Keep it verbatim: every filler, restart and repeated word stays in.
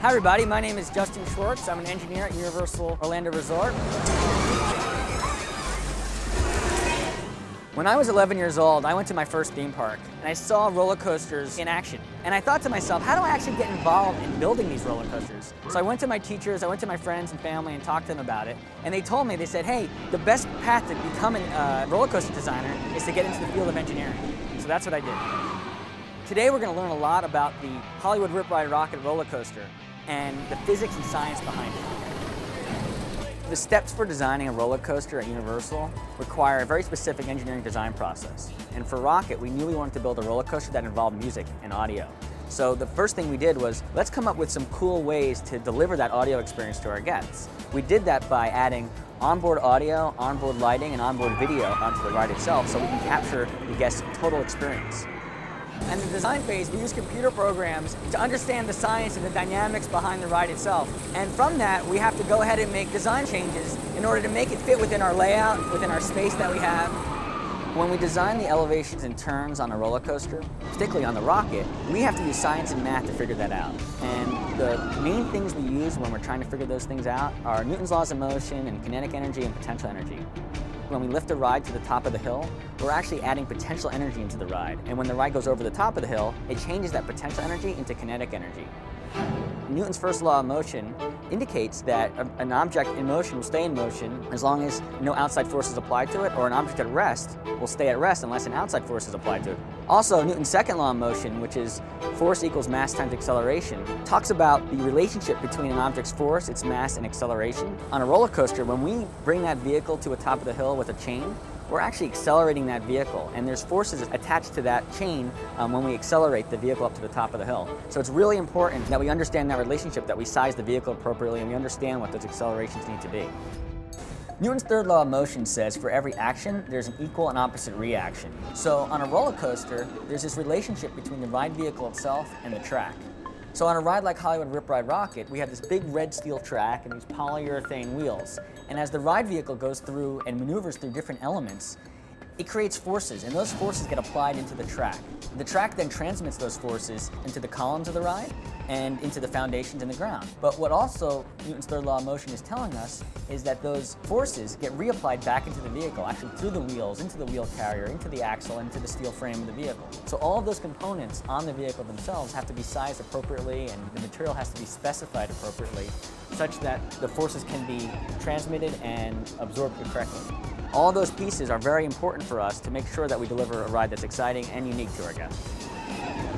Hi everybody, my name is Justin Schwartz. I'm an engineer at Universal Orlando Resort. When I was eleven years old, I went to my first theme park and I saw roller coasters in action. And I thought to myself, how do I actually get involved in building these roller coasters? So I went to my teachers, I went to my friends and family and talked to them about it. And they told me, they said, hey, the best path to becoming a roller coaster designer is to get into the field of engineering. So that's what I did. Today we're going to learn a lot about the Hollywood Rip Ride Rockit roller coaster and the physics and science behind it. The steps for designing a roller coaster at Universal require a very specific engineering design process. And for Rockit, we knew we wanted to build a roller coaster that involved music and audio. So the first thing we did was, let's come up with some cool ways to deliver that audio experience to our guests. We did that by adding onboard audio, onboard lighting, and onboard video onto the ride itself so we can capture the guest's total experience. In the design phase, we use computer programs to understand the science and the dynamics behind the ride itself. And from that, we have to go ahead and make design changes in order to make it fit within our layout, within our space that we have. When we design the elevations and turns on a roller coaster, particularly on the Rockit, we have to use science and math to figure that out. And the main things we use when we're trying to figure those things out are Newton's Laws of Motion and kinetic energy and potential energy. When we lift a ride to the top of the hill, we're actually adding potential energy into the ride. And when the ride goes over the top of the hill, it changes that potential energy into kinetic energy. Newton's first law of motion indicates that an object in motion will stay in motion as long as no outside force is applied to it, or an object at rest will stay at rest unless an outside force is applied to it. Also, Newton's second law of motion, which is force equals mass times acceleration, talks about the relationship between an object's force, its mass, and acceleration. On a roller coaster, when we bring that vehicle to the top of the hill with a chain, we're actually accelerating that vehicle, and there's forces attached to that chain um, when we accelerate the vehicle up to the top of the hill. So it's really important that we understand that relationship, that we size the vehicle appropriately, and we understand what those accelerations need to be. Newton's third law of motion says for every action, there's an equal and opposite reaction. So on a roller coaster, there's this relationship between the ride vehicle itself and the track. So on a ride like Hollywood Rip Ride Rockit, we have this big red steel track and these polyurethane wheels. And as the ride vehicle goes through and maneuvers through different elements, it creates forces, and those forces get applied into the track. The track then transmits those forces into the columns of the ride and into the foundations and the ground. But what also Newton's third law of motion is telling us is that those forces get reapplied back into the vehicle, actually through the wheels, into the wheel carrier, into the axle, into the steel frame of the vehicle. So all of those components on the vehicle themselves have to be sized appropriately, and the material has to be specified appropriately, such that the forces can be transmitted and absorbed correctly. All those pieces are very important for us to make sure that we deliver a ride that's exciting and unique to our guests.